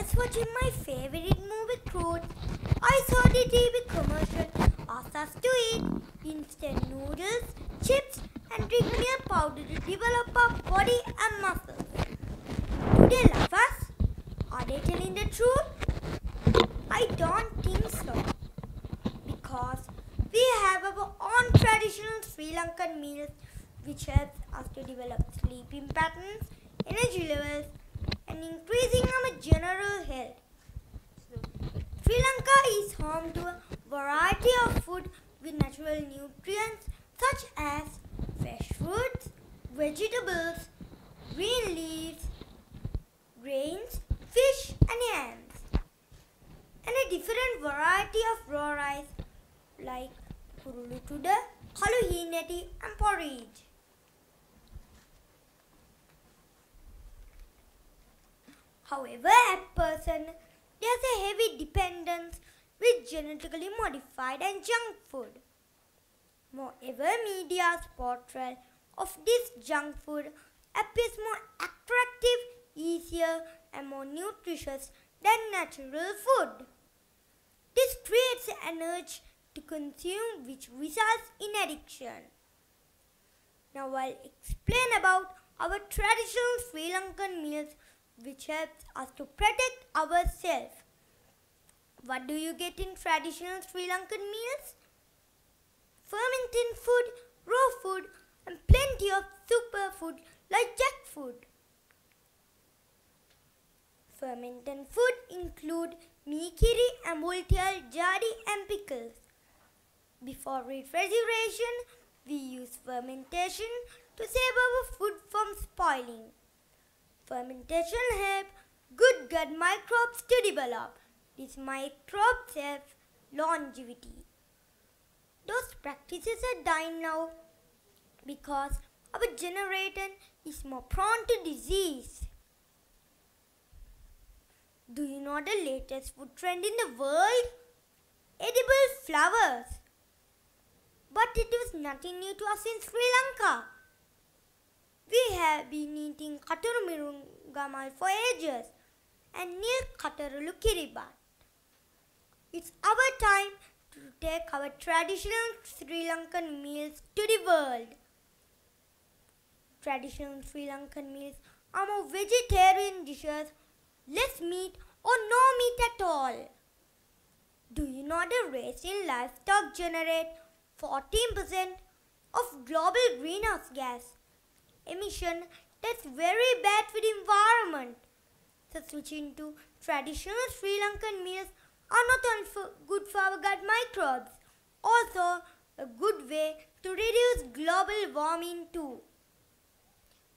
was watching my favorite movie, Crood. I saw the TV commercial asked us to eat instant noodles, chips and drink milk powder to develop our body and muscles. Do they love us? Are they telling the truth? I don't think so, because we have our own traditional Sri Lankan meals which helps us to develop sleeping patterns, energy levels and increasing our general health. Sri Lanka is home to a variety of food with natural nutrients such as fresh fruits, vegetables, green leaves, grains, fish and yams, and a different variety of raw rice like kurulutuda, haluhinati and porridge. However, at present, there's a heavy dependence with genetically modified and junk food. Moreover, media's portrayal of this junk food appears more attractive, easier and more nutritious than natural food. This creates an urge to consume which results in addiction. Now I'll explain about our traditional Sri Lankan meals which helps us to protect ourselves. What do you get in traditional Sri Lankan meals? Fermented food, raw food and plenty of superfood like jackfruit. Fermented food include meekiri and voltial, jadi and pickles. Before refrigeration, we use fermentation to save our food from spoiling. Fermentation helps good gut microbes to develop. These microbes have longevity. Those practices are dying now because our generation is more prone to disease. Do you know the latest food trend in the world? Edible flowers. But it was nothing new to us in Sri Lanka. We have been eating katurmirungamal for ages and nil katarulu kiribat. It's our time to take our traditional Sri Lankan meals to the world. Traditional Sri Lankan meals are more vegetarian dishes, less meat or no meat at all. Do you know the raise in livestock generate 14% of global greenhouse gas emission? That's very bad for the environment. So switching to traditional Sri Lankan meals are not only good for our gut microbes, also a good way to reduce global warming too.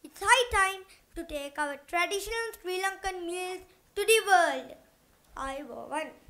It's high time to take our traditional Sri Lankan meals to the world. I want.